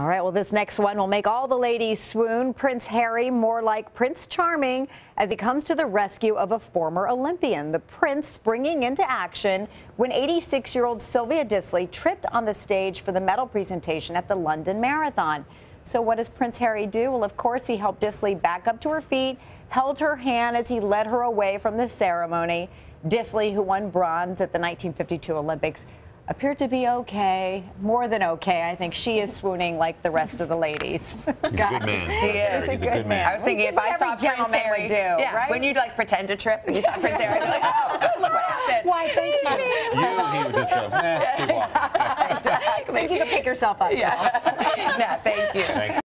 All right, well, this next one will make all the ladies swoon. Prince Harry, more like Prince Charming, as he comes to the rescue of a former Olympian. The prince springing into action when 86-year-old Sylvia Disley tripped on the stage for the medal presentation at the London Marathon. So what does Prince Harry do? Well, of course, he helped Disley back up to her feet, held her hand as he led her away from the ceremony. Disley, who won bronze at the 1952 Olympics, appeared to be okay, more than okay. I think she is swooning like the rest of the ladies. He's a good man. He is. He's a good man. I was thinking if I saw Prince Harry, right? When you'd like pretend to trip and you saw Prince Harry, you'd be like, oh, look what happened. Why, thank you. He would just go, keep walking. Exactly. You can pick yourself up. Yeah. No, thank you. Thanks.